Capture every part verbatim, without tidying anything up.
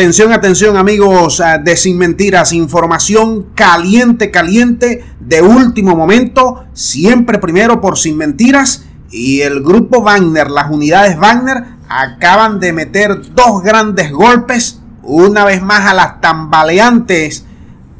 Atención, atención amigos de Sin Mentiras, información caliente, caliente, de último momento, siempre primero por Sin Mentiras. Y el grupo Wagner, las unidades Wagner, acaban de meter dos grandes golpes, una vez más a las tambaleantes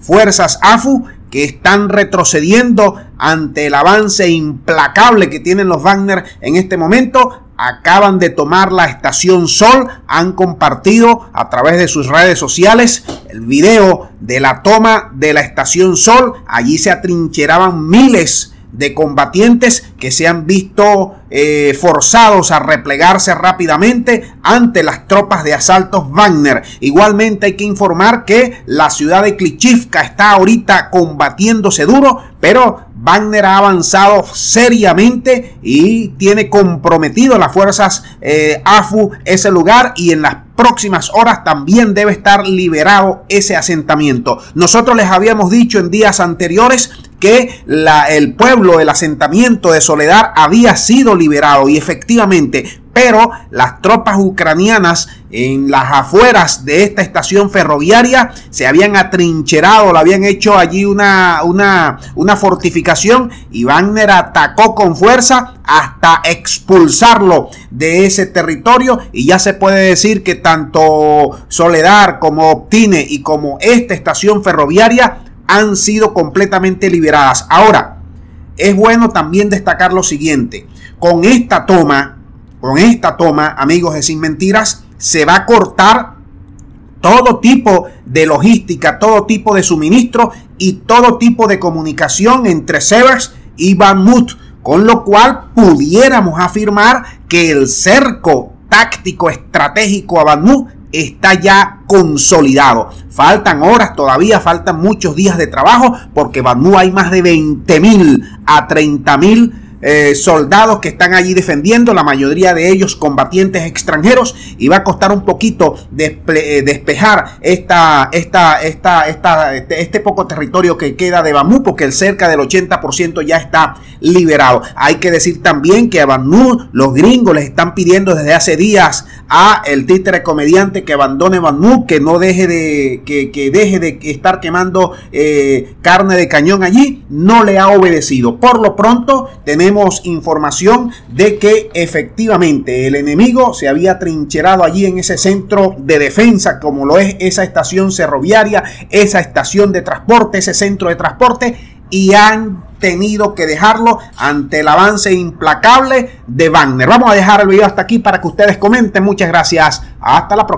fuerzas A F U, que están retrocediendo ante el avance implacable que tienen los Wagner en este momento. Acaban de tomar la Estación Sol, han compartido a través de sus redes sociales el video de la toma de la Estación Sol. Allí se atrincheraban miles de combatientes que se han visto eh, forzados a replegarse rápidamente ante las tropas de asaltos Wagner. Igualmente hay que informar que la ciudad de Klichivka está ahorita combatiéndose duro, pero Wagner ha avanzado seriamente y tiene comprometido las fuerzas eh, A F U ese lugar, y en las próximas horas también debe estar liberado ese asentamiento. Nosotros les habíamos dicho en días anteriores que la, el pueblo, el asentamiento de Soledar había sido liberado, y efectivamente, pero las tropas ucranianas en las afueras de esta estación ferroviaria se habían atrincherado, le habían hecho allí una, una, una fortificación, y Wagner atacó con fuerza hasta expulsarlo de ese territorio. Y ya se puede decir que tanto Soledar como Optine y como esta estación ferroviaria han sido completamente liberadas. Ahora, es bueno también destacar lo siguiente: con esta toma, con esta toma, amigos de Sin Mentiras, se va a cortar todo tipo de logística, todo tipo de suministro y todo tipo de comunicación entre Severs y Vanmut, con lo cual pudiéramos afirmar que el cerco táctico estratégico a Banu está ya consolidado. Faltan horas todavía, faltan muchos días de trabajo, porque Banu hay más de veinte mil a treinta mil Eh, soldados que están allí defendiendo, la mayoría de ellos combatientes extranjeros, y va a costar un poquito despe despejar esta, esta, esta, esta, este, este poco territorio que queda de Banu, porque el cerca del ochenta por ciento ya está liberado. Hay que decir también que a Banu los gringos les están pidiendo desde hace días a el títere comediante que abandone Banu, que no deje de que, que deje de estar quemando eh, carne de cañón allí. No le ha obedecido. Por lo pronto tenemos información de que efectivamente el enemigo se había trincherado allí en ese centro de defensa, como lo es esa estación ferroviaria, esa estación de transporte, ese centro de transporte, y han tenido que dejarlo ante el avance implacable de Wagner. Vamos a dejar el video hasta aquí para que ustedes comenten. Muchas gracias. Hasta la próxima.